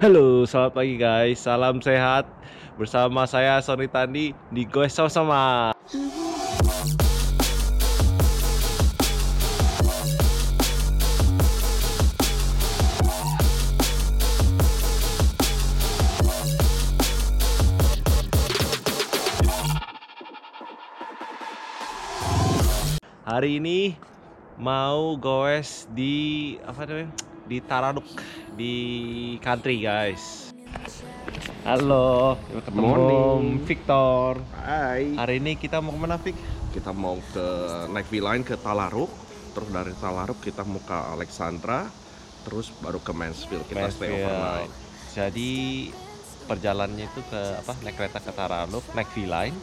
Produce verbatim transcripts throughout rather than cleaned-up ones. Halo, selamat pagi guys. Salam sehat. Bersama saya Sony Tandi di Goes Sama-sama. Hari ini mau goes di apa namanya? Di Tallarook di Country, guys. Halo, ketemu Victor. Hai. Hari ini kita mau kemana, Vic? Kita mau ke Night V Line ke Tallarook, terus dari Tallarook kita mau ke Alexandra, terus baru ke Mansfield. Kita Mansfield. Stay overnight. Jadi perjalanannya itu ke apa? Naik kereta ke Tallarook, Night V Line.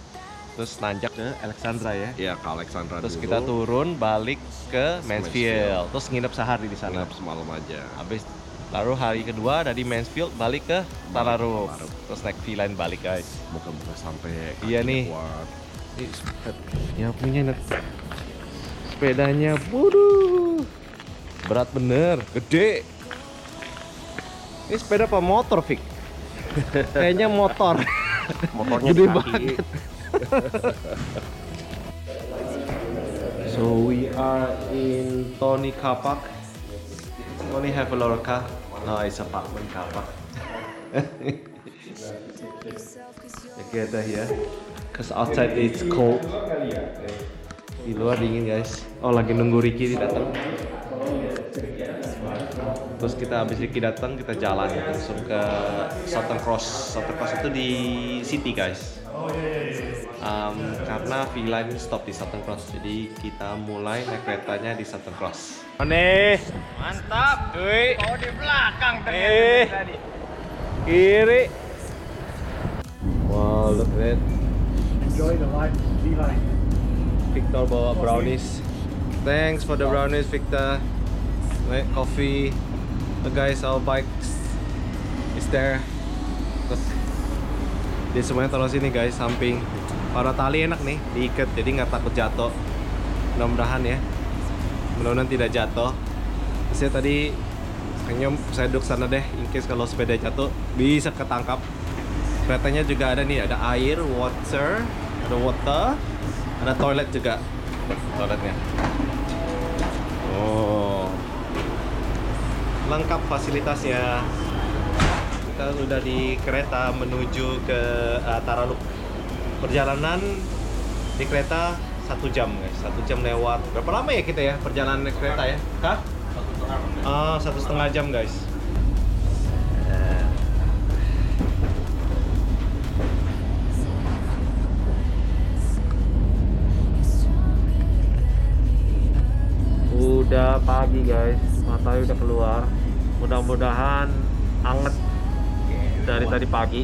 Terus nanjak ke Alexandra ya? Iya, ke Alexandra terus dulu. Kita turun balik ke Mansfield, terus nginep sehari di sana. Nginep semalam aja. Habis lalu hari kedua dari Mansfield balik ke Tallarook. Terus naik V Line balik guys. Moga-moga sampai. Iya nih. Ya punya net. Sepedanya waduh. Berat bener, gede. Ini sepeda apa motor, Vic? Kayaknya motor. Motornya gede banget. So we are in Tony car park. Tony have a lot of car. No, it's apartment car park. Together here, cause outside it's cold. Di luar dingin guys. Oh, lagi nunggu Ricky datang. Terus kita habis Ricky datang kita jalan langsung ke Southern Cross. Southern Cross itu di city guys. Um, karena V Line stop di Southern Cross, jadi kita mulai naik keretanya di Southern Cross. Nih, mantap, duit. Oh di belakang ternyata tadi. Kiri. Wow, look at that. Enjoy the life, V Line. Victor bawa brownies. Thanks for the brownies, Victor. Wait, coffee. The guys, our bikes is there. Jadi semuanya taruh sini guys, samping. Para tali enak nih, diikat, jadi nggak takut jatuh. Mudah-mudahan ya, mudah-mudahan tidak jatuh. Saya tadi kayaknya saya duduk sana deh, in case kalau sepeda jatuh bisa ketangkap. Keretanya juga ada nih, ada air, water, ada water, ada toilet juga. Toiletnya. Oh, lengkap fasilitasnya. Kita sudah di kereta menuju ke uh, Tallarook. Perjalanan di kereta satu jam guys, satu jam lewat. Berapa lama ya kita ya perjalanan naik kereta ya? Hah? Satu setengah. Ah, satu setengah jam guys. Udah pagi guys, matahari udah keluar. Mudah-mudahan anget. Dari tadi pagi.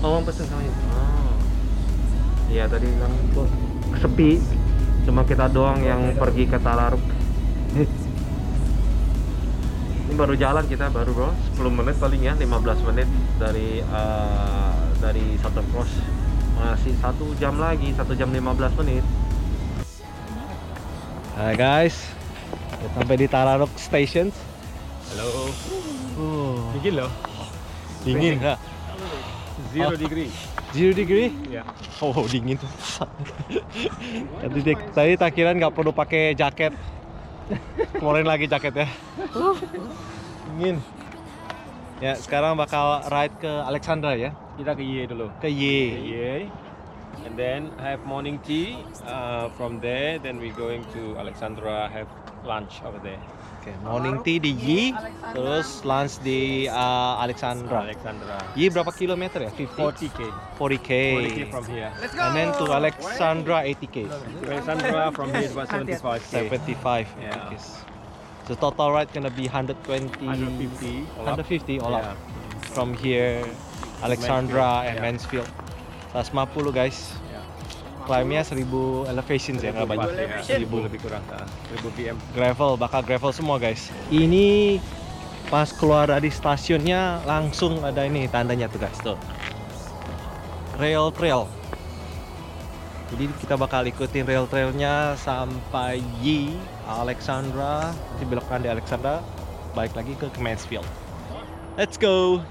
Oh, one person sama itu. Iya tadi bilang kok sepi, cuma kita doang yang pergi ke Tallarook. Ini baru jalan kita baru bro, sepuluh menit paling ya, lima belas menit dari uh, dari Southern Cross. Masih satu jam lagi, satu jam lima belas menit. Hai guys, kita sampai di Tallarook Station. Halo. Oh. Dingin loh. Dingin. Nah. Zero degree. Zero degree? Ya. Yeah. Oh dingin. Tadi tadi takiran nggak perlu pakai jaket. Kemarin lagi jaket ya. Dingin. Ya sekarang bakal ride ke Alexandra ya. Kita ke Y dulu. Ke Y. Ke Y. And then have morning tea. Uh, from there, then we going to Alexandra have lunch over there. Okay, morning tea di Y, terus lunch di uh, Alexandra. Alexandra. Y berapa kilometer ya? forty K. forty K. forty K from here. Let's go. And then to Alexandra eighty K. To Alexandra from here about seventy-five K. seventy-five. Yeah. Okay. So total ride gonna be one twenty, one fifty. one fifty all up. Yeah. From here, Alexandra Mansfield, and yeah. Mansfield. seratus lima puluh guys. Climbnya seribu elevations ya, nggak banyak, seribu lebih kurang, seribu B M. Gravel, bakal gravel semua guys. Ini pas keluar dari stasiunnya langsung ada ini tandanya tuh guys tuh. Rail trail. Jadi kita bakal ikutin rail trailnya sampai Y, Alexandra, nanti belok kanan di Alexandra, balik lagi ke Mansfield. Let's go.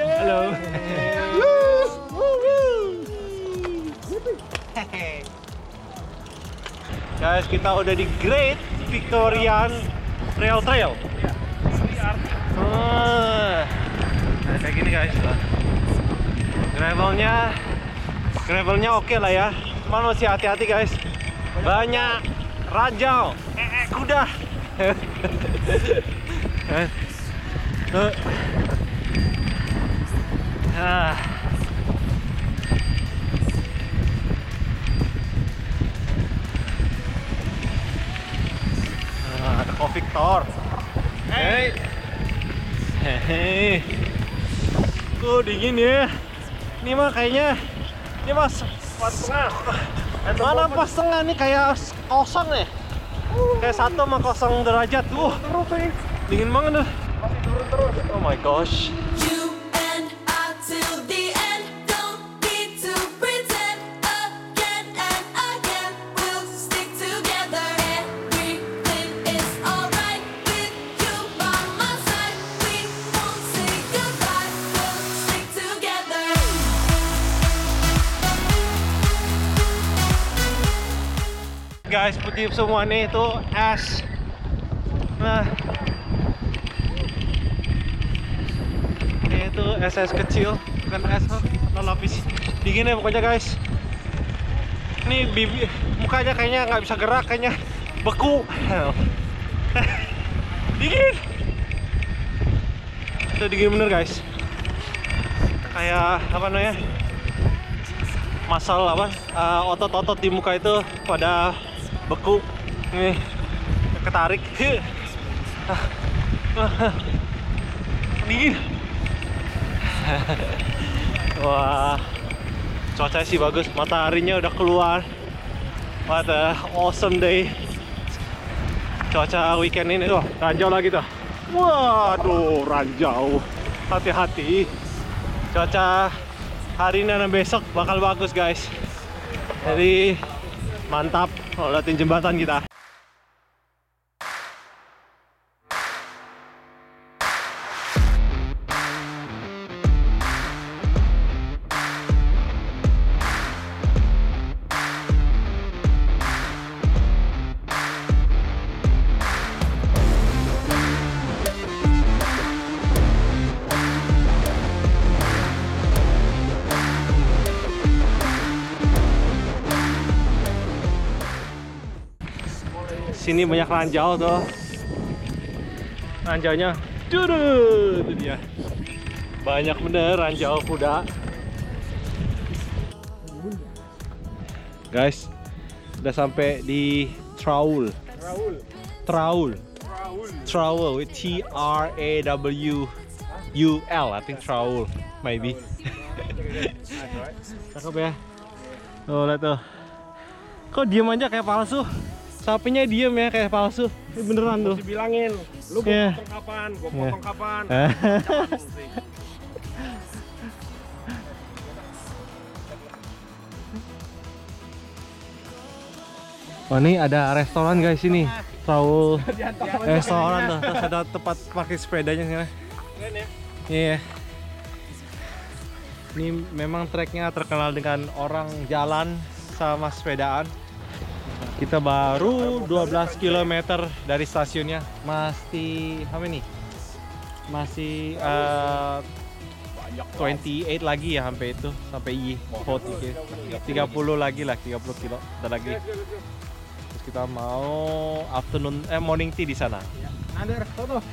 Hello. Guys, kita udah di Great Victorian Rail Trail. Oh. Nah, kayak gini guys. Gravelnya, gravelnya oke lah ya. Cuman masih hati-hati guys. Banyak rajau, ee kuda. Nah. Nah, ada Ko Victor. Hey. Hey. Tuh dingin ya. Ini mah kayaknya ini mah empat setengah. Mana pas tengah nih kayak kosong nih. Uh. Kayak satu sama kosong derajat. Uh. Dingin banget tuh. Masih turun terus. Oh my gosh. Guys, putih semua nih, itu es. Nah, ini tuh es-es kecil, bukan es atau lapis. Dingin ya pokoknya guys. Ini bibi, mukanya kayaknya nggak bisa gerak, kayaknya beku. Dingin. Itu dingin bener guys. Kayak apa namanya? Masal apa? Uh, otot-otot di muka itu pada beku nih, ketarik. Dingin. Wah, cuaca sih bagus, mataharinya udah keluar. What a awesome day. Cuaca weekend ini tuh ranjau lagi tuh. Waduh, ranjau, hati-hati. Cuaca hari ini dan besok bakal bagus guys, jadi mantap. Oh, liatin jembatan kita. Sini banyak ranjau tuh. Ranjaunya duduk, itu dia. Banyak bener ranjau kuda. Guys, udah sampai di Trawool. Trawool. Trawool. T R A W U L. I think Trawool, maybe. Cakep ya. Tuh, lihat tuh. Kok diem aja kayak palsu? Sapinya diem ya, kayak palsu. Ini beneran tuh. Mesti bilangin, lu mau yeah. potong kapan, gua potong yeah. kapan. Wah, ini ada restoran guys ini. Trawool. Restoran tuh, terus ada tempat parkir sepedanya sini. Iya. Yeah. Ini memang treknya terkenal dengan orang jalan sama sepedaan. Kita baru dua belas kilometer dari stasiunnya. Masih how many? Masih uh, dua puluh delapan lagi ya sampai itu, sampai I empat puluh lagi lah, tiga puluh kilo ada lagi. Terus kita mau afternoon eh morning tea di sana. Ada restoran.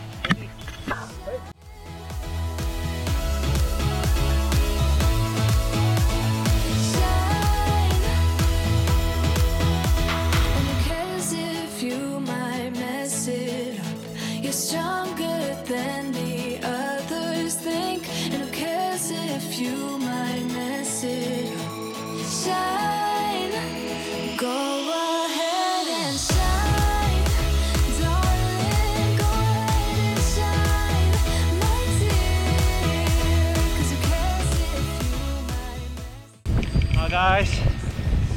Guys,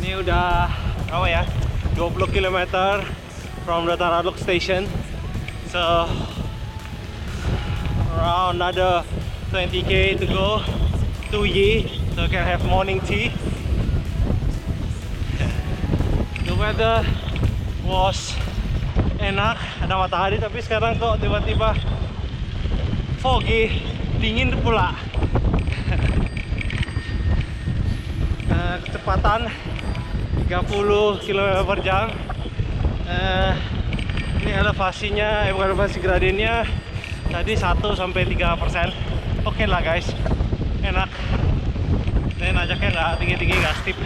ini udah apa ya? dua puluh kilometer from the Tallarook station. So around another twenty K to go to Ye, so you can have morning tea. The weather was enak, ada matahari, tapi sekarang kok tiba-tiba foggy, dingin pula. Uh, kecepatan tiga puluh kilometer per jam. Uh, ini elevasinya, eh, bukan elevasi, gradiennya tadi satu sampai tiga persen. Oke lah guys, enak. Dan ajaknya nggak tinggi-tinggi, nggak steep.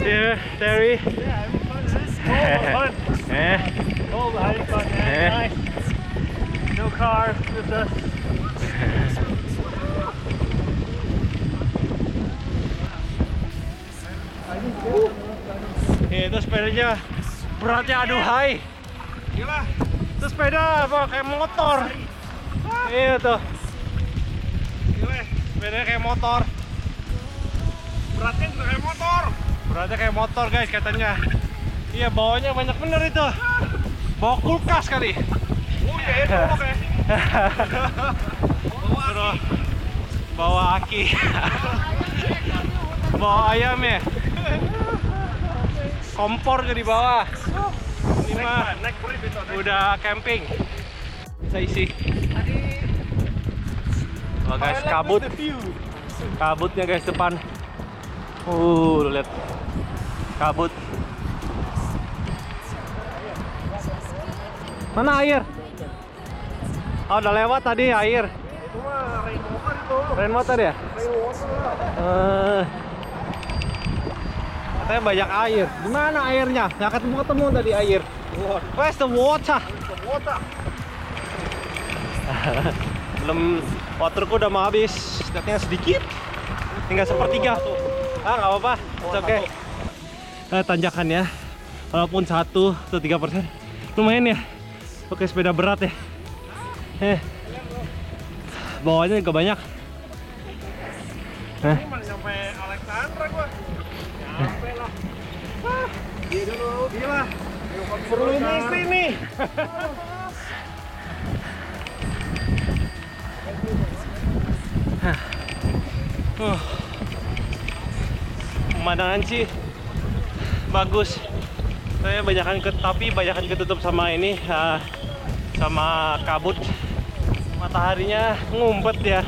Here, Terry. Yeah, having fun, right? Oh, fun. Yeah. Oh, having fun, man. Yeah. Nice. No car with us. Yeah, itu sepedanya beratnya aduhai. Gila. Itu sepeda apa kayak motor? Iya tuh. Gila, sepedanya kayak motor. Beratnya juga kayak motor. Beratnya kayak motor guys katanya. Iya, bawanya banyak bener itu. Bawa kulkas kali. Oh iya, itu bawa kayak sini. Bawa aki. Bawa aki. Bawa ayam ya. Kompor ke di bawah. Ini mah udah camping. Bisa isi. Wah guys, kabut. Kabutnya guys depan. Uh, lihat kabut. Mana air? Oh, udah lewat tadi air. Rainwater ya? Uh, katanya banyak air. Di mana airnya? Nggak ketemu-ketemu tadi air. Where's the water? Belum, waterku udah mau habis. Setidaknya sedikit. Tinggal sepertiga. Ah, nggak apa-apa, oke. Okay. Eh, tanjakannya, walaupun satu atau tiga persen, lumayan ya. Oke, sepeda berat ya. Eh, bawahnya juga banyak. Eh. Sampai Alexandra gua. Nyampe lah. Wah, dia dulu, dia lah. Perlu misi nih. uh. Pemandangan sih bagus, saya banyakan ke, tapi banyakan ketutup sama ini, uh, sama kabut. Mataharinya ngumpet ya.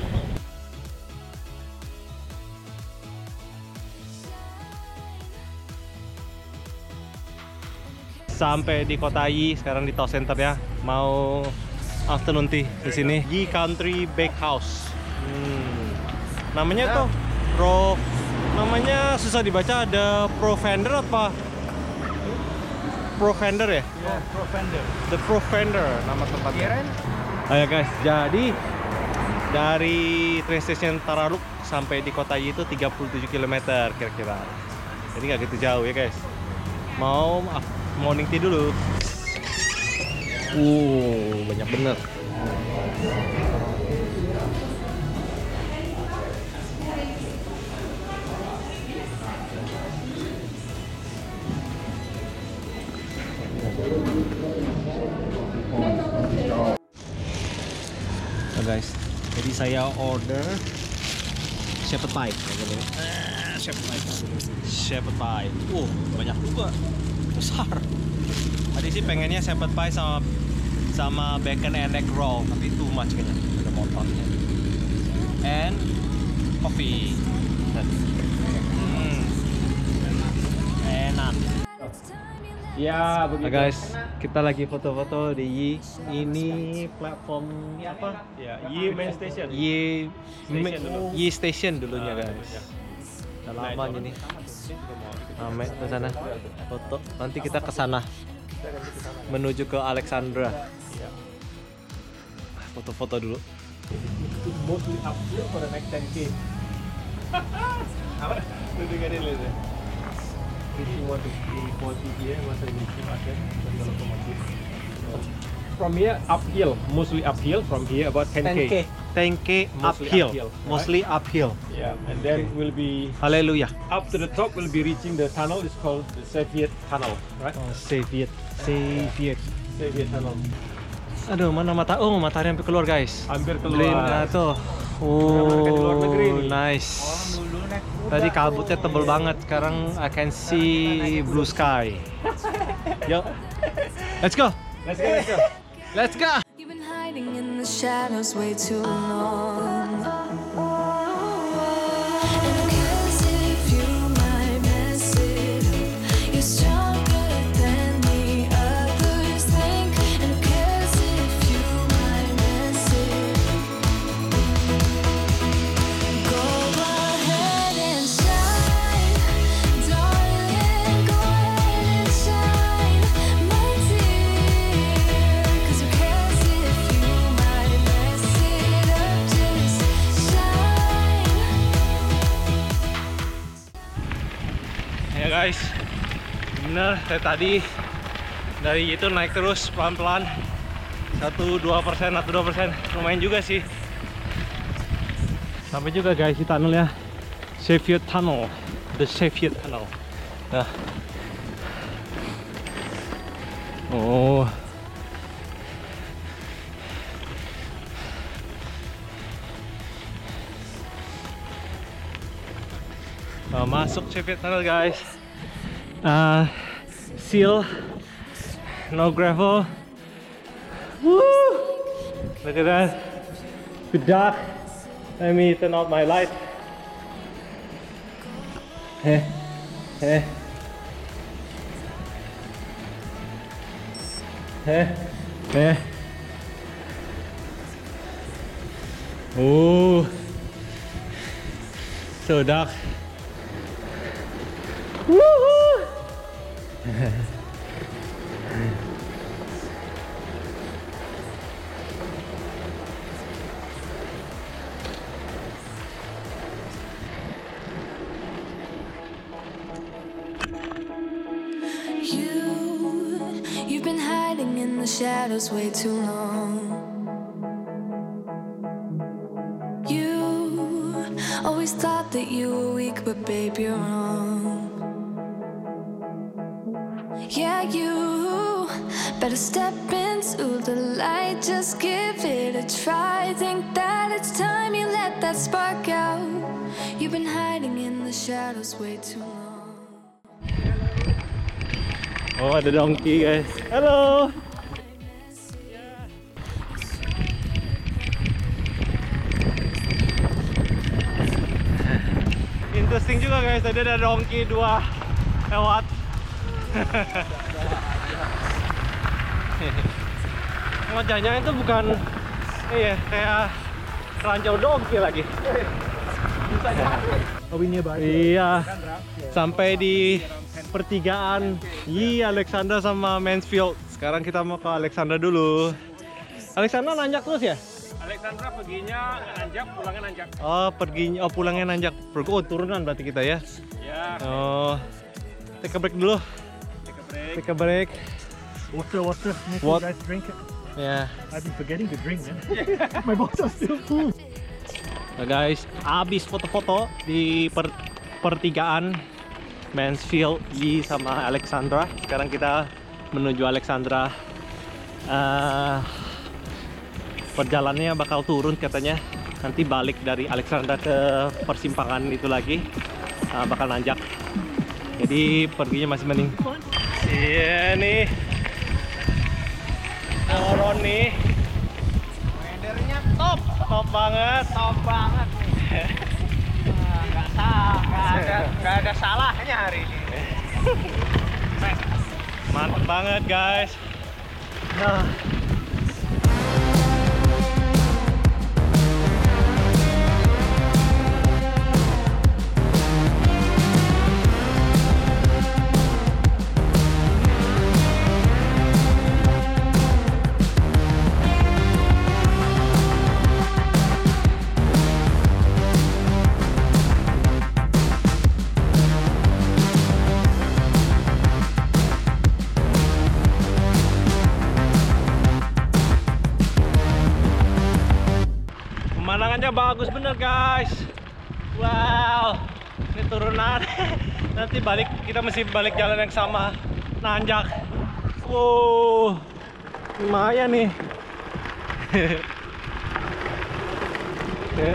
Sampai di kota Yi, sekarang di town center ya. Mau afternoon tea di sini. Yi Country Bakehouse. Hmm. Namanya nah. tuh Pro. Namanya susah dibaca, ada Provender apa? Provender ya? Yeah, Provender. The Provender nama tempatnya. Ayo guys, jadi dari train station Tallarook sampai di kota Yi itu tiga puluh tujuh kilometer kira-kira. Jadi nggak gitu jauh ya guys. Mau morning tea dulu. Uh, banyak bener. So guys, jadi saya order shepherd pie. Uh, shepherd pie. Shepherd pie. Uh, banyak juga. Besar. Tadi sih pengennya shepherd pie sama sama bacon and egg roll, tapi too much kayaknya. Ada motornya. And coffee. Hmm. Enak. Ya, begitu. Nah, guys, kita lagi foto-foto di Yi. Ini platform apa? Ya, Yi Main Station. Yi Station, dulu. Yi Station dulunya, guys. Udah lama ini. Ame ke sana foto. Nanti kita ke sana. Menuju ke Alexandra. Foto-foto dulu. Mostly up here for the next ten K. Apa? Udah gede lihat. If you want to be forty here, you must have been keep at it. That's a lot of money. from here uphill, mostly uphill from here about ten K. ten K uphill, uphill right? Mostly uphill. Yeah, and then okay. We'll be. Hallelujah. Up to the top, we'll be reaching the tunnel. It's called the Sheffield Tunnel, right? Oh, Sheffield, Sheffield, Sheffield Tunnel. Aduh, mana mata? Oh, matahari hampir keluar, guys. Hampir keluar. Dream, nah, tuh. Oh, nice. Tadi kabutnya tebal banget. Sekarang I can see blue sky. Yo, let's go. Let's go. Let's go. Let's go. In the shadows way too long. And cause if you might mess it up, you're stronger than the others think. And cause if you might mess it up, go ahead and shine. Darling, go ahead and shine, my dear. Cause we can't. Ya guys, bener dari tadi dari itu naik terus pelan-pelan satu dua persen, lumayan juga sih. Sampai juga guys di tunnel ya, Sheffield Tunnel, the Sheffield Tunnel. Nah, oh. Uh, masuk Sheffield Tunnel guys. Uh, seal, no gravel. Woo! Look at that. It's dark. Let me turn out my light. Hey, hey, hey, hey. Oh, so dark. Woohoo! You, you've been hiding in the shadows way too long. You always thought that you were weak, but babe, you're wrong. Yeah, you better step into the light, just give it a try. Think that it's time you let that spark out. You've been hiding in the shadows way too long. Oh, ada donkey guys. Halo. Interesting juga guys, tadi ada donkey dua lewat. Wajahnya itu bukan iya, kayak ranjau donkey lagi. Iya, sampai di pertigaan. Iya, Alexandra sama Mansfield. Sekarang kita mau ke Alexandra dulu. Alexandra nanjak terus ya? Alexandra perginya nanjak, pulangnya nanjak. Oh, perginya, oh pulangnya nanjak. Oh, turunan berarti kita ya? Ya. Oh, take a break dulu. Take a break. Water, water. Make what? You guys drink it. Yeah. I've been forgetting to drink, man. My bottles are still full. Nah guys, abis foto-foto di per pertigaan Mansfield Y sama Alexandra. Sekarang kita menuju Alexandra. Uh, perjalanannya bakal turun katanya. Nanti balik dari Alexandra ke persimpangan itu lagi. Uh, bakal nanjak. Jadi perginya masih mending. Iya nih, Kang Roni, weathernya top, top banget, top banget. Nggak salah, nggak ada, nggak ada salahnya hari ini. Mantap banget guys. Nah. bagus bener guys. Wow, ini turunan. Nanti balik, kita mesti balik jalan yang sama, nanjak. Wow, lumayan nih. Okay.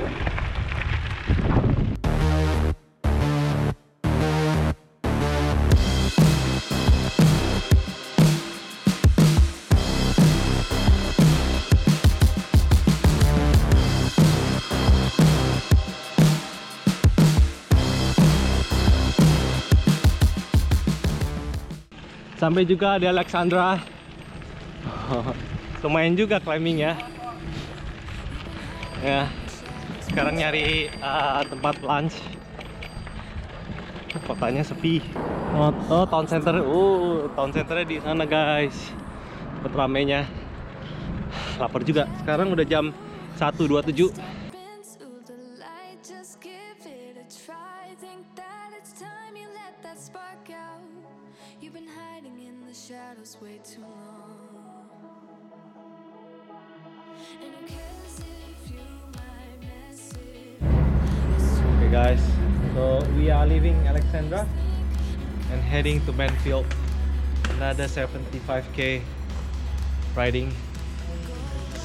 Sampai juga di Alexandra. Lumayan juga climbing ya. Ya, sekarang nyari uh, tempat lunch. Kotanya sepi. Oh, oh town center. Uh, town centernya di sana guys. Tempat ramenya. Lapar juga. Sekarang udah jam satu dua puluh tujuh. Okay guys, so we are leaving Alexandra and heading to Mansfield. Another seventy-five K riding.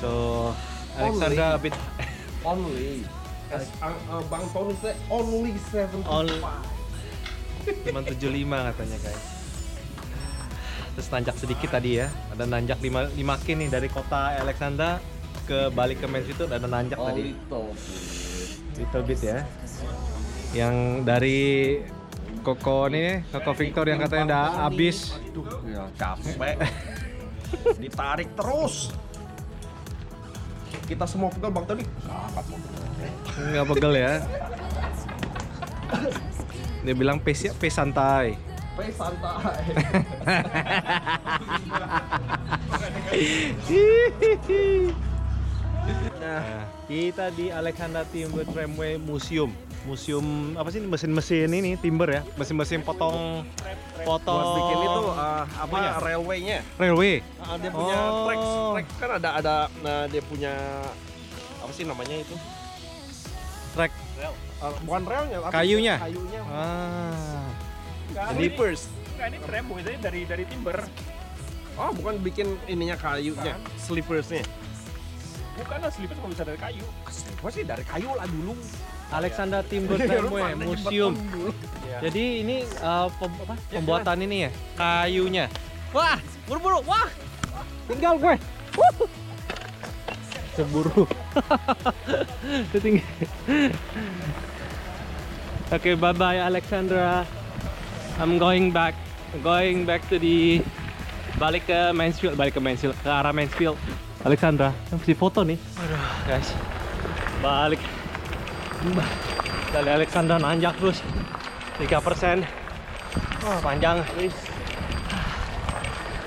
So Alexandra only, a bit only. As Bang Tony said, only seventy-five. Only cuma tujuh puluh lima katanya guys. Terus nanjak sedikit tadi ya. Ada nanjak lima K nih dari kota Alexandra ke balik ke Mansfield itu ada nanjak oh, tadi. Little bit. Little bit ya. Yang dari Koko nih, Koko Victor yang katanya udah habis. Ya, capek. Ditarik terus. Kita semua pegel Bang Tony. Enggak pegel. Enggak pegel ya. Dia bilang pace santai. P santai. Nah, kita di Alexandra Timber Tramway Museum. Museum apa sih ini mesin-mesin ini timber ya? Mesin-mesin potong potong buat bikin itu uh, apa ya? Railway-nya. Railway. Uh, dia punya oh. track, track kan ada ada nah, dia punya apa sih namanya itu? Track rail. Uh, bukan railnya, kayunya. Kayunya. Ah. Jadi first, ini tram biasanya dari dari timber. Oh, bukan bikin ininya kayunya, slippers-nya. Bukan lah slippers kalau bisa dari kayu. Gua sih dari kayu lah dulu. Alexandra Timber Tramway Museum. Jadi ini uh, pem apa? pembuatan ya, ini ya, kayunya. Wah, buru-buru. Wah. Tinggal gue. Wuh. Cemburu. Ditinggal. Oke, okay, bye-bye Alexandra. I'm going back, going back to the balik ke Mansfield, balik ke Mansfield, ke arah Mansfield. Alexandra, masih foto nih. Aduh, guys, balik. Dari Alexandra nanjak terus, tiga persen. Oh, panjang.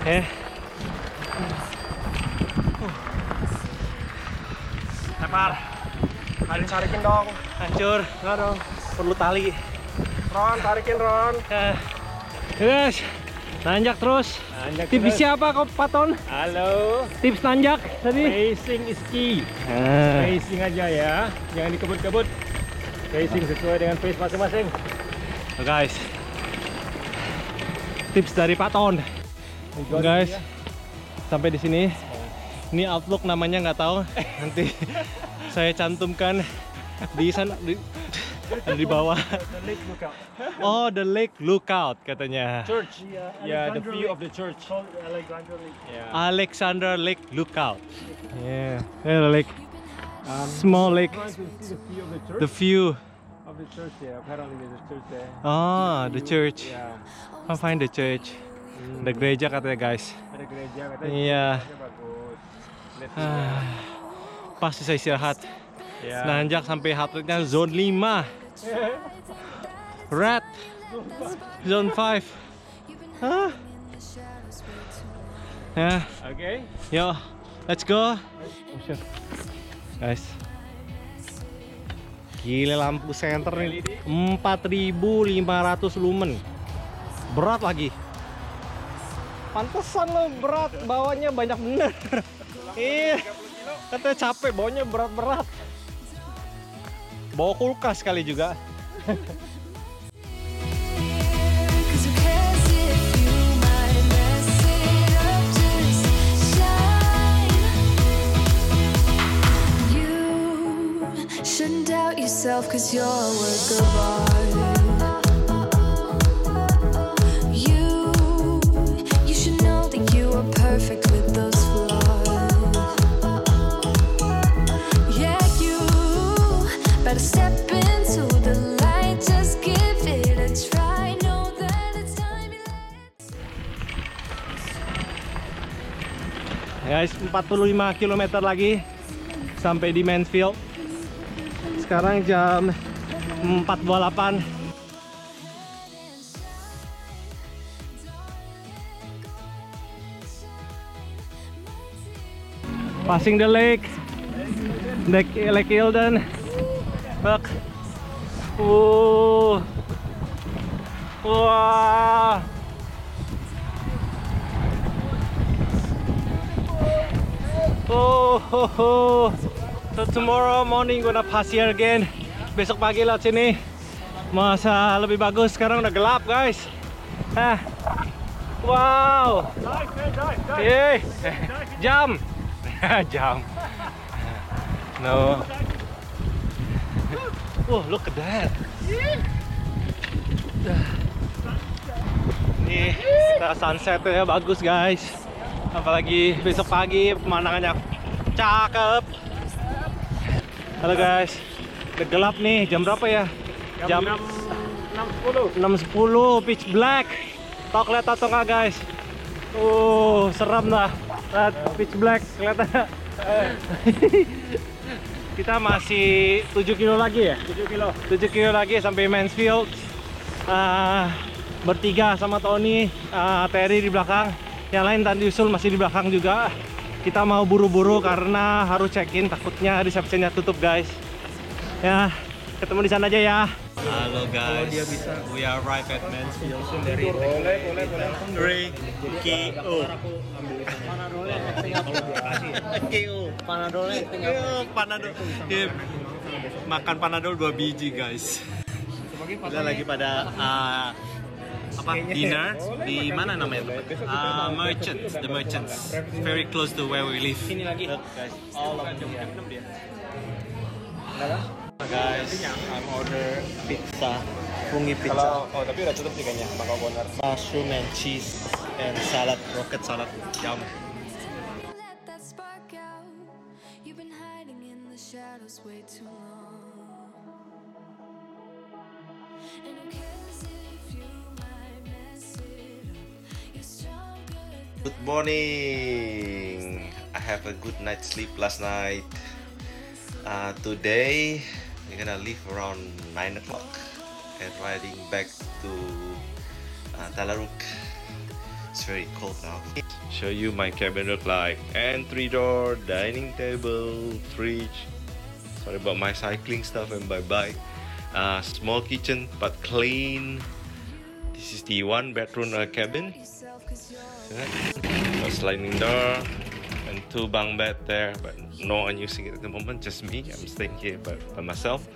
Eh. Tepar. Ada tarikin dong. Hancur. Nggak dong. Perlu tali. Ron, tarikin Ron. Yes, nanjak terus. Nanjak tips terus. Siapa kok Paton? Halo. Tips nanjak tadi? Racing is key. Ah. Racing aja ya, jangan dikebut-kebut. Racing sesuai dengan pace masing-masing. Oh, guys, tips dari Paton. Oh, guys, ya. Sampai di sini. Ini outlook namanya nggak tahu. Nanti saya cantumkan di sana. Di, Ada di bawah. The Lake Lookout. Oh, the Lake Lookout katanya. Church. Yeah, yeah, the view Lake, of the church. Called Alexandra Lake. Yeah. Alexandra Lake Lookout. Yeah, yeah, the lake. Um, Small lake. The, the view of the church. Yeah, apparently there's a church there. Ah, the, the church. Yeah. I'll find the church. Hmm. The gereja katanya guys. Ada gereja katanya. Iya. Yeah. Ah, pasti saya istirahat. Yeah. Nanjak sampai heart rate-nya zone lima. Red zone five. Huh? Yeah. Okay. Yo, let's go. Guys. Gila lampu senter nih. empat ribu lima ratus lumen. Berat lagi. Pantesan lo berat, bawanya banyak bener. Iya. Katanya capek, bawanya berat-berat. bawa kulkas kali juga. Shouldn't doubt yourself cause you're a work of art. You, you should know that you are perfect with those flaws. Yeah, you better step into the light, just give it a try. Know that it's time to let it. Guys, empat puluh lima kilometer lagi sampai di Mansfield. Sekarang jam empat dua puluh delapan. Passing the lake, Lake, Lake Eildon. Look. Ooh. Wow. Oh, ho, ho. So tomorrow morning gonna pass here again. Besok pagi lewat sini masa lebih bagus. Sekarang udah gelap, guys. Hah. Wow. Eh, jam. Jam. No. Oh, look at that. Nih, sunset-nya bagus, guys. Apalagi besok pagi pemandangannya cakep. Halo guys, udah gelap nih, jam berapa ya? Jam enam sepuluh. enam sepuluh, pitch black. Tau kelihatan atau nggak, guys? Uh, serem lah. Pitch black, kelihatan. Kita masih tujuh kilo lagi ya? tujuh kilo. tujuh kilo lagi sampai Mansfield. Uh, bertiga sama Tony, uh, Terry di belakang. Yang lain tadi usul masih di belakang juga. Kita mau buru-buru karena harus check-in, takutnya resepsinya tutup, guys. Ya, ketemu di sana aja ya. Halo guys, we arrived at Mansfield dari K O. Panadolnya K O. Panadolnya Panadol. Makan Panadol dua biji, guys. Kita lagi pada uh, apa dinner di mana namanya tempat? Uh, merchants, the merchants, very close to where we live. Ini lagi, guys. All of them. Guys, I'm order pizza, fungi pizza. Oh, tapi udah tutup sih kayaknya. Bakal corner. Mushroom and cheese and salad, rocket salad. Yum. Good morning. I have a good night's sleep last night. Uh, today we're gonna leave around nine o'clock and riding back to uh, Tallarook. It's very cold now. Show you my cabin look like. Entry door, dining table, fridge. Sorry about my cycling stuff and my bike. Uh, small kitchen but clean. This is the one bedroom uh, cabin. A sliding door and two bunk bed there, but no one using it at the moment, just me. I'm staying here by, by myself.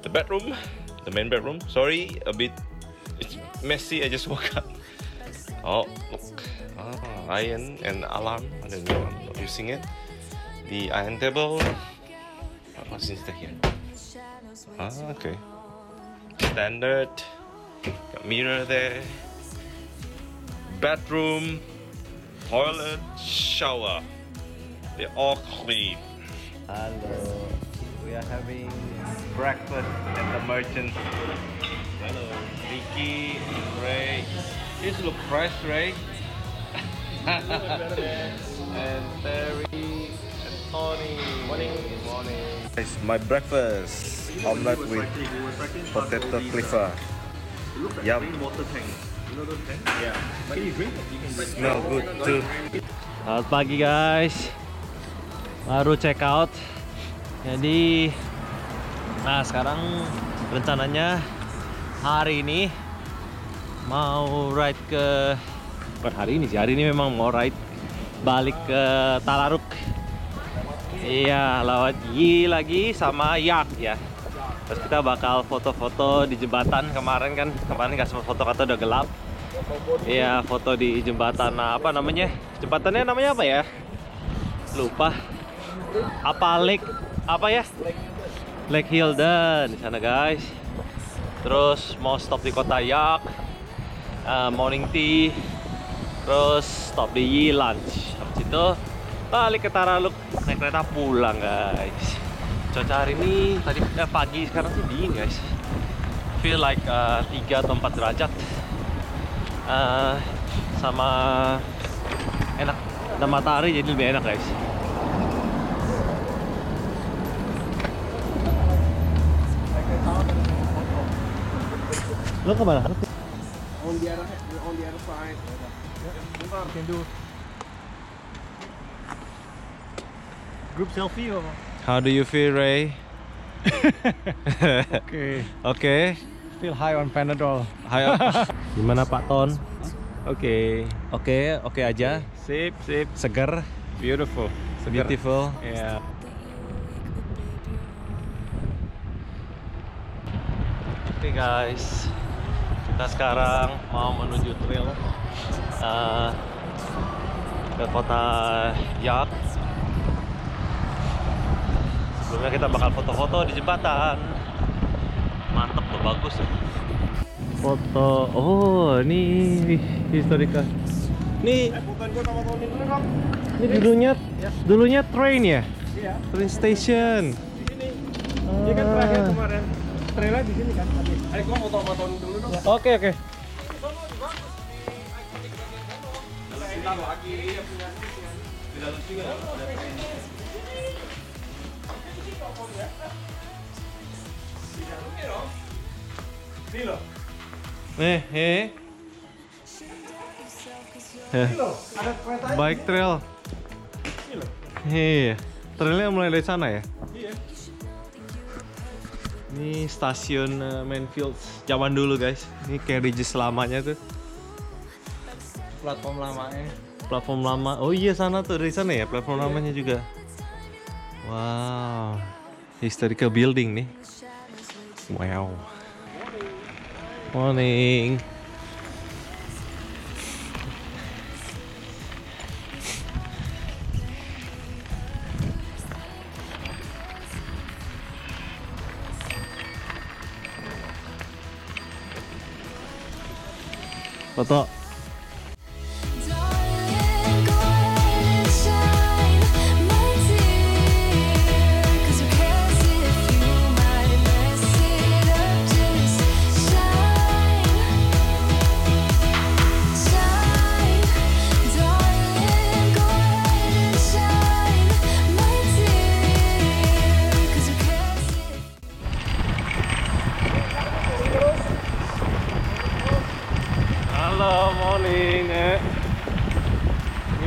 The bedroom, the main bedroom, sorry, a bit it's messy, I just woke up. Oh, look, oh, iron and alarm, I don't know, I'm not using it. The iron table, what's this here? Ah, okay. Standard, got mirror there. Bathroom, toilet, shower. They're all clean. Hello. We are having breakfast at the merchants. Hello. Ricky, Ray. This looks fresh, Ray. And Terry and Tony. Morning. Morning. It's my breakfast. Omelette with potato clipper. Yum. Water tank. Yeah. Smell good too. Selamat pagi, guys. Baru check out. Jadi, nah sekarang rencananya hari ini mau ride ke per hari ini sih. Hari ini memang mau ride balik ke Tallarook. Iya, lewat Y lagi sama Yak ya. Terus kita bakal foto-foto di jembatan. Kemarin kan, kemarin gak sempat foto kata udah gelap. Iya, foto di jembatan. Nah, apa namanya? Jembatannya namanya apa ya? Lupa. Apa Lake? Apa ya? Lake Eildon di sana, guys. Terus mau stop di Kota Yak, uh, morning tea. Terus stop di Yi lunch. Habis itu balik ke Tallarook naik kereta pulang, guys. Cuaca hari ini tadi eh, pagi sekarang sih dingin, guys. Feel like uh, tiga atau empat derajat. Uh, sama enak ada matahari jadi lebih enak, guys. Lo kemana? On the other, on the other side. Bentar, can do group selfie or? How do you feel, Ray? Okay. Okay. Feel high on Panadol. High on. Gimana Pak Ton? Oke. Oke, oke aja. Sip, sip. Seger. Beautiful. Seger. Beautiful. Yeah. Oke, okay, guys. Kita sekarang mau menuju trail uh, ke Kota Yak. Sebelumnya kita bakal foto-foto di jembatan. Mantep loh, bagus. Foto, oh ini historika. Nih, ini dulunya, dulunya train ya? Train station. Di sini. Ini kan terakhir kemarin. Trailnya di sini kan. Ayo gua mau foto-foto dulu dong. Oke, oke. Nih, eh. Bike trail. Iya. Trailnya mulai dari sana ya? Iya. Ini stasiun uh, Mansfield zaman dulu, guys. Ini carriages lamanya tuh. Platform lamanya. Platform lama. Oh iya, sana tuh, dari sana ya platform yeah. Lamanya juga. Wow. Historical building nih. Wow. Morning. Foto.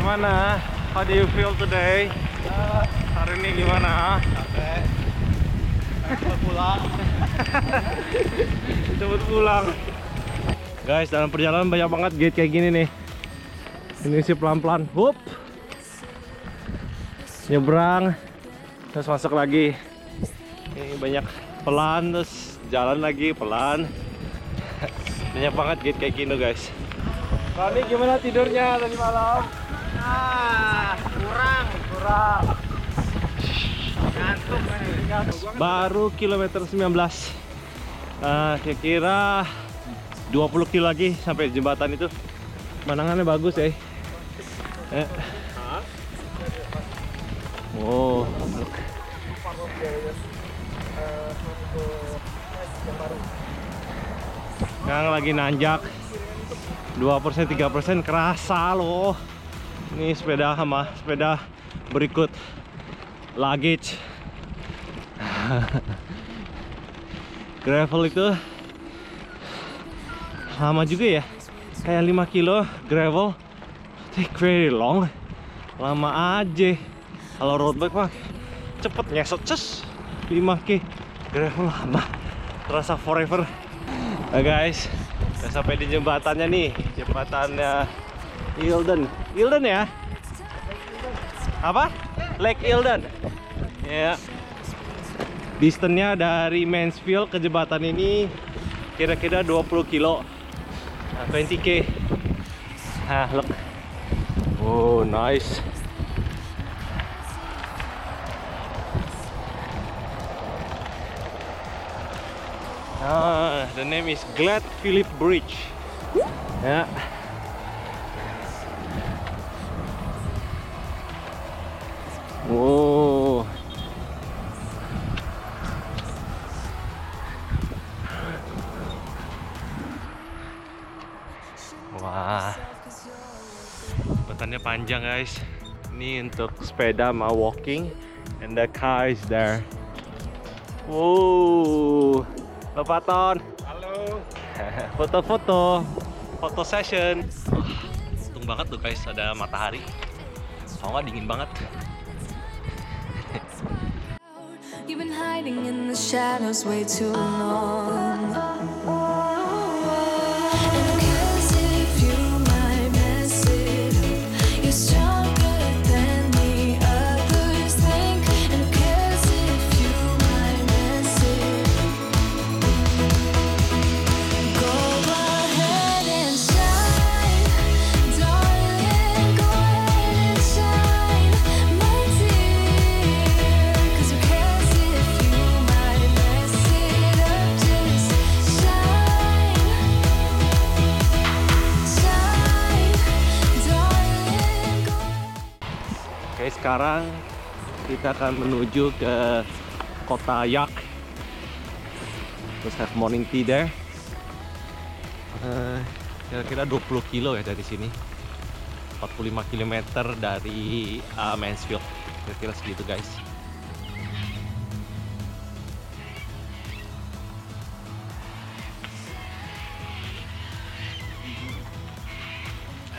Gimana? How do you feel today? Uh, hari ini gimana? Capek. Cepet pulang. Cepet pulang. Guys, dalam perjalanan banyak banget gate kayak gini nih. Ini sih pelan-pelan. Hup. Nyebrang. Terus masuk lagi. Ini banyak pelan, terus jalan lagi pelan. Banyak banget gate kayak gini, guys. Ronnie, gimana tidurnya tadi malam? Ah, kurang kurang ngantuk kan? Baru kilometer sembilan belas, uh, kira-kira dua puluh kilo lagi sampai jembatan itu. Pemandangannya bagus ya. eh. Wow, sekarang lagi nanjak dua persen tiga persen, kerasa loh. Ini sepeda sama sepeda berikut luggage. Gravel itu lama juga ya, kayak lima kilo gravel. Take very long, lama aja. Kalau road bike mah cepet ngesot ces. lima kilometer gravel lama, terasa forever. Nah, guys, udah sampai di jembatannya nih, jembatannya Eildon, Eildon ya? Apa? Lake Eildon. Ya. Yeah. Distance-nya dari Mansfield ke jembatan ini kira-kira dua puluh kilo, nah, dua puluh kilometer. Nah, look. Oh, nice. Ah, the name is Glad Philip Bridge. Ya. Wow. Wah, jembatannya panjang guys. Ini untuk sepeda mau walking, and the car is there. Wow, halo Paton. Halo. Foto-foto, foto session. Oh, untung banget tuh guys ada matahari. Kalau nggak dingin banget. You've been hiding in the shadows way too long. Sekarang kita akan menuju ke kota Yak. Terus have morning tea there. Kira-kira uh, dua puluh kilo ya dari sini. empat puluh lima kilometer dari uh, Mansfield. Kira-kira segitu guys.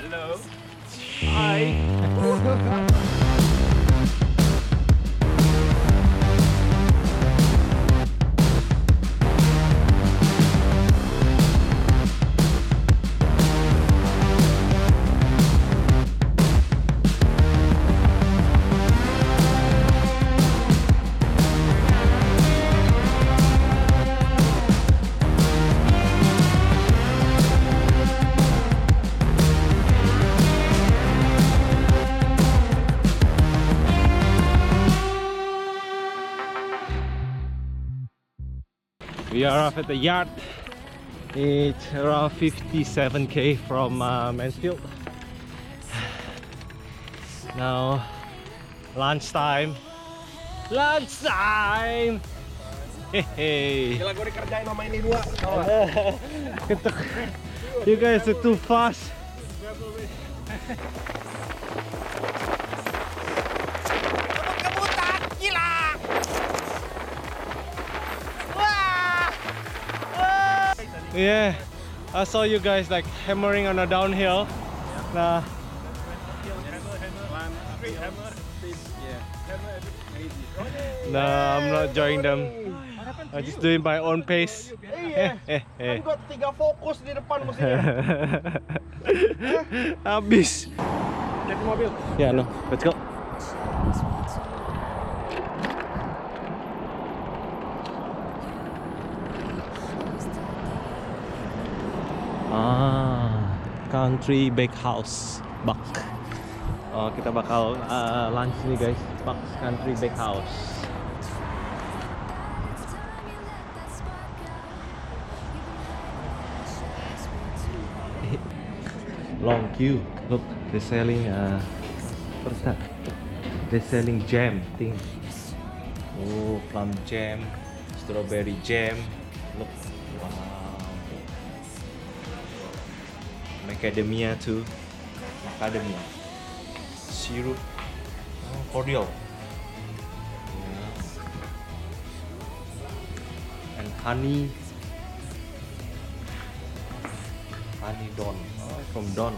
Halo. Hai. We are off at the yard. It's around fifty-seven K from uh, Mansfield. Now lunch time. Lunch time. Hehe. Gila, gue dikerjain sama ini dua. You guys are too fast. Yeah, I saw you guys like hammering on a downhill. Nah, no, I'm not joining them. I'm just doing my own pace. Kan gue tiga fokus di depan mestinya. Habis. Lihat mobil. Ya, no, let's go. Country Bakehouse, Bak. Oh, kita bakal uh, lunch nih guys, Bak Country Bakehouse. Long queue. Look, they're selling uh, what's that? They're selling jam thing. Oh, plum jam, strawberry jam. Look, wow. Macadamia too. Macadamia. Syrup. Oh, cordial. Yeah. And honey. Honey Don. Oh, from Don.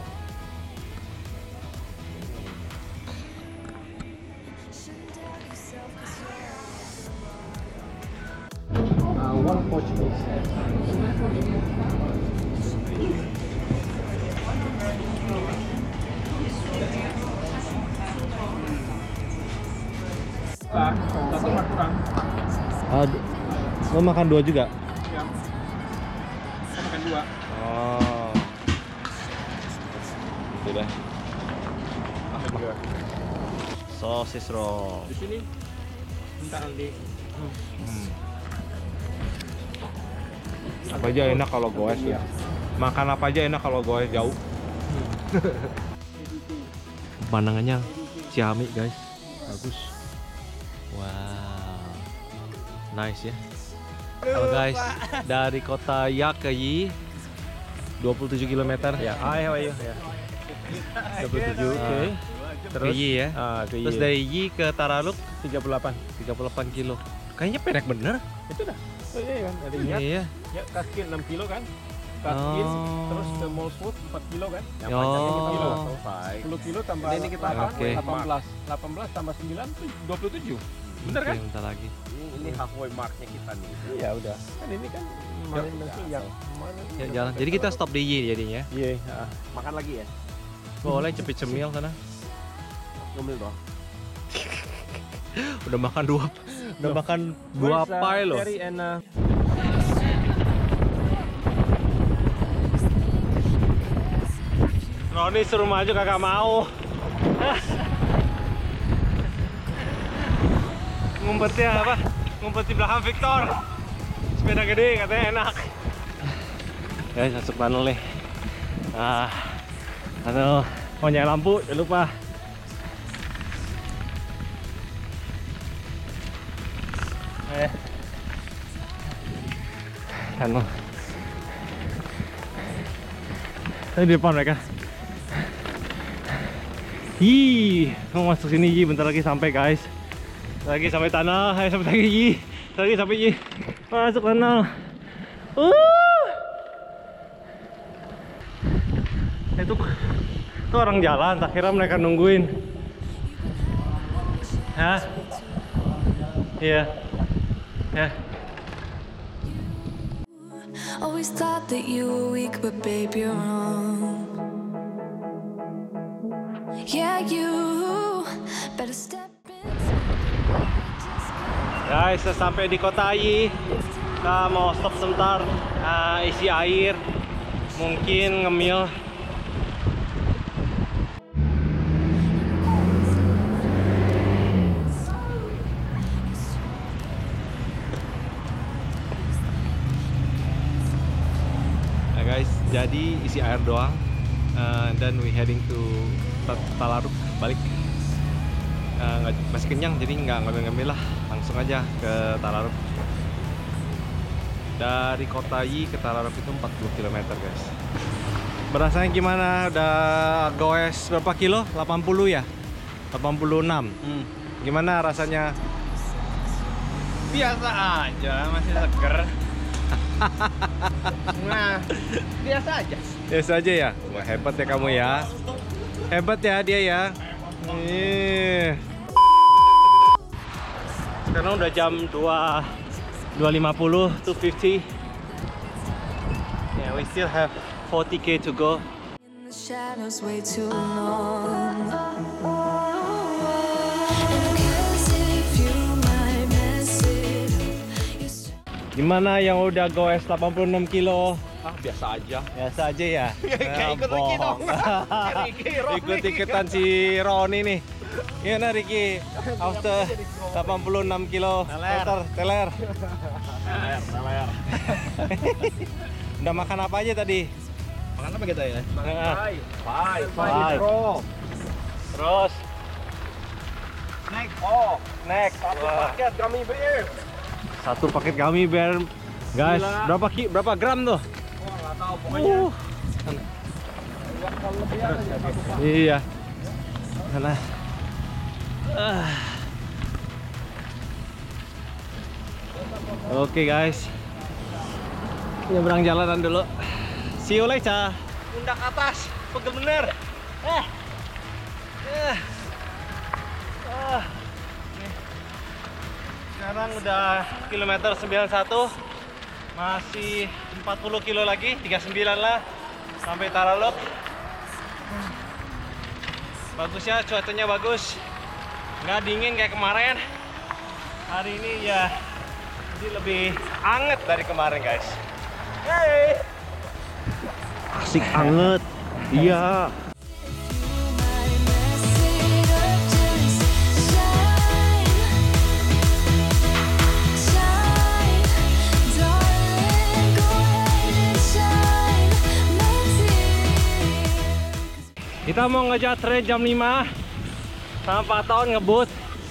Uh, one Portuguese. Uh, Lo makan dua juga? Iya. Saya makan dua. Oh. Gitu deh. Makan dua. Sosis roll. Di sini. Minta nanti. Hmm. Apa aja enak kalau goes ya? Makan apa aja enak kalau goes jauh. Pemandangannya Ciamik guys, bagus. Wow, nice ya. Halo guys, dari kota Yakayi, dua puluh tujuh kilometer. Ya, hi, how are you? Ya. dua puluh tujuh, oke. Okay. Terus, Yi ya. Ah, ke Yi. Terus dari Yi ke Tallarook tiga puluh delapan kilo. Kayaknya pendek bener. Itu dah. Oh iya kan, dari Yi. Iya. Ya, kaki enam kilo kan. Kaki, oh. Terus ke Moleswood empat kilo kan? Yang panjangnya kita kilo, selesai. sepuluh kilo tambah ini kita okay. delapan belas. delapan belas tambah sembilan, dua puluh tujuh. Bener kan? Bentar lagi. Ini, ini halfway marknya kita nih. Iya udah. Kan ini kan kemarin itu yang kemarin. Ya jalan. Jadi kita stop di Y jadinya. Iya. Yeah. Makan lagi ya. Boleh cepet cemil sana. Ngambil doang. Udah makan dua. Udah makan dua pie loh. Very enak. Ronnie suruh maju kakak mau. Ngumpetnya apa? Ngumpet di belakang Victor. Sepeda gede katanya enak. Guys, masuk tunnel nih. Ah, tunnel. Oh nyalain lampu, jangan lupa. Eh, tunnel. Tadi di depan mereka. Hi, mau masuk sini Yi, bentar lagi sampai guys. Lagi sampai tanah, ayo sampai lagi Yi. Lagi sampai Yi. Masuk tanah. Uh. Itu itu orang jalan, tak kira mereka nungguin. Hah? Iya. Ya. Always thought that you were weak but babe you're wrong. Yeah, you better step in. Guys, kita sampai di kota Yi. Kita mau stop sebentar, uh, isi air, mungkin ngemil. Nah guys, jadi isi air doang. Uh, dan we heading to Tallarook balik. Uh, gak, masih kenyang jadi nggak ngambil-ngambil lah, langsung aja ke Tallarook. Dari kota Yi ke Tallarook itu empat puluh kilometer guys. Berasanya gimana? Udah goes berapa kilo? delapan puluh ya? delapan puluh enam. Hmm. Gimana rasanya? Biasa aja, masih seger. Nah, biasa aja. Biasa aja ya? Wah, hebat ya kamu ya. Hebat ya dia ya. Nih. Sekarang udah jam dua, dua lima puluh, two fifty. Yeah, we still have forty K to go. Gimana yang udah goes delapan puluh enam kilo? Ah, biasa aja. Biasa aja ya? Kayak ikut Ricky dong. Ikut-ikutan si Ronnie nih. Gimana Ricky? After delapan puluh enam kilo. Teler. Teler. Teler. Udah makan apa aja tadi? Makan apa kita ya? Makan pie. Pie. Pie. Terus. Snack. Oh. Snack. Satu paket gummy bear. Satu paket gummy bear. Guys, berapa ki? Berapa gram tuh? Tahu pokoknya. Uh. Iya. Karena uh. Oke okay, guys. Nyebrang jalanan dulu. See you later. Pundak atas, pegel bener. Eh. Eh. Ah. Sekarang udah kilometer sembilan puluh satu. Masih empat puluh kilo lagi, tiga puluh sembilan lah sampai Tallarook. Bagusnya cuacanya bagus, nggak dingin kayak kemarin. Hari ini ya jadi lebih anget dari kemarin, guys. Hey. Asik anget. Iya. Kita mau ngejar train jam lima. Sama Paton ngebut,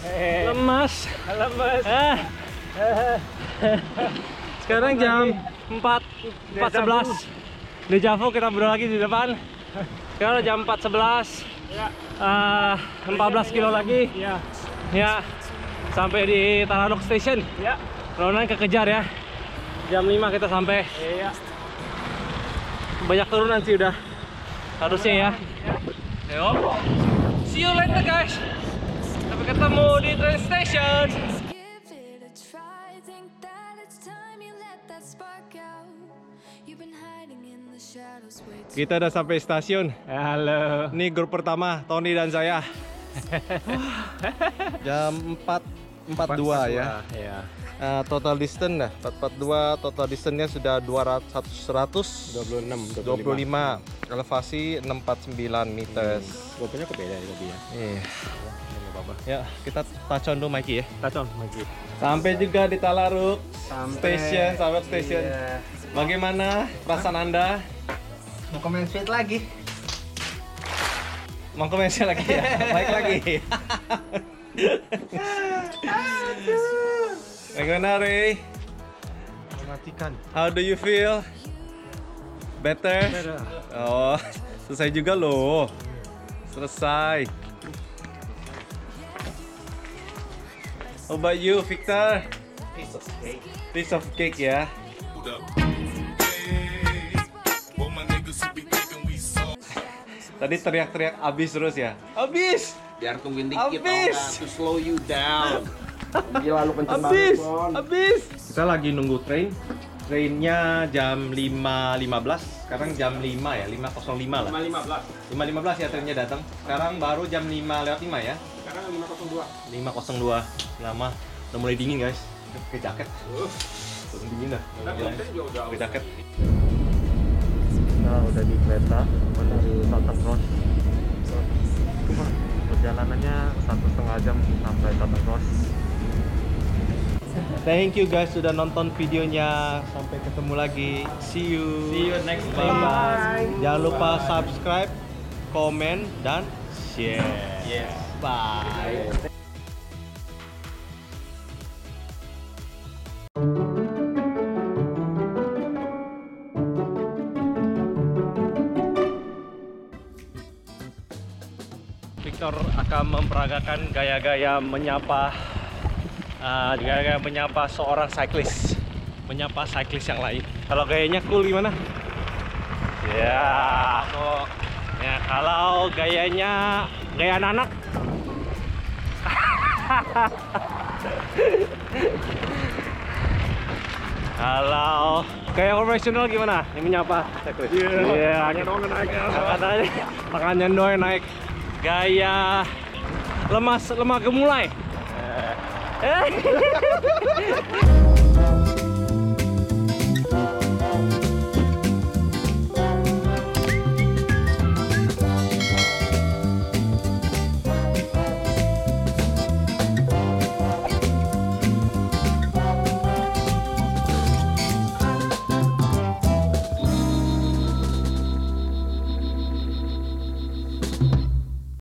hey. lemas, lemas. Eh. Sekarang jam empat sebelas. Dejavu, kita berdua lagi di depan. Sekarang jam empat sebelas, ya. uh, empat belas kilo lagi. Ya. Ya, sampai di Tallarook Station. Ya. Ronan kekejar ya. Jam lima kita sampai. Ya. Banyak turunan sih udah. Harusnya ya. Ayo. Ya. See you later, guys. Sampai ketemu di train station. Kita udah sampai stasiun. Halo. Ini grup pertama, Tony dan saya. Jam empat empat puluh dua ya. Iya. Uh, total distance dah empat empat dua, total distance-nya sudah dua ratus, seratus dua puluh enam, dua puluh lima. dua puluh lima. Elevasi enam ratus empat puluh sembilan meter. Hmm. Gopenya kebeda ya, Gopi ya. Iya. Ya, kita touch on dulu Mikey ya. Touch on Mikey. Sampai juga di Tallarook Station, Tallarook Station. Iya. Bagaimana perasaan Anda? Mau ke Mansfield lagi. Mau ke Mansfield lagi ya. Baik lagi. Bagaimana, Ray? Mematikan. How do you feel? Better? Better. Oh, selesai juga loh. Selesai. How about you, Victor? Piece of cake. Piece of cake ya. Tadi teriak-teriak abis terus ya? Abis! Biar tungguin dikit, abis. Tau, to slow you down. Gila, lu kenceng banget, Bon. Abis. Kita lagi nunggu train. Trainnya jam lima lima belas. Sekarang jam lima ya, lima nol lima lah. lima lima belas. lima lima belas ya trainnya datang. Sekarang baru jam lima lewat lima ya. Sekarang lima nol dua. lima nol dua. Lama. Udah mulai dingin, guys. Pakai jaket. Uh. Udah dingin dah. Pakai jaket. Nah, udah di kereta menuju Southern Cross. Perjalanannya satu setengah jam sampai Southern Cross. Thank you guys sudah nonton videonya. Sampai ketemu lagi. See you. See you next time. Bye. Bye. Jangan lupa subscribe, komen, dan share. Yeah. Bye. Bye. Victor akan memperagakan gaya-gaya menyapa. Uh, gaya-gaya menyapa seorang cyclist, menyapa cyclist yang lain. Kalau gayanya cool gimana? Yeah. So, ya. Kalau gayanya gaya anak-anak, kalau gaya profesional gimana? Ini menyapa cyclist. Iya. Yeah. Yeah. Tangannya doang naik. Katanya tangannya doang naik. Gaya lemas lemah gemulai. Eh.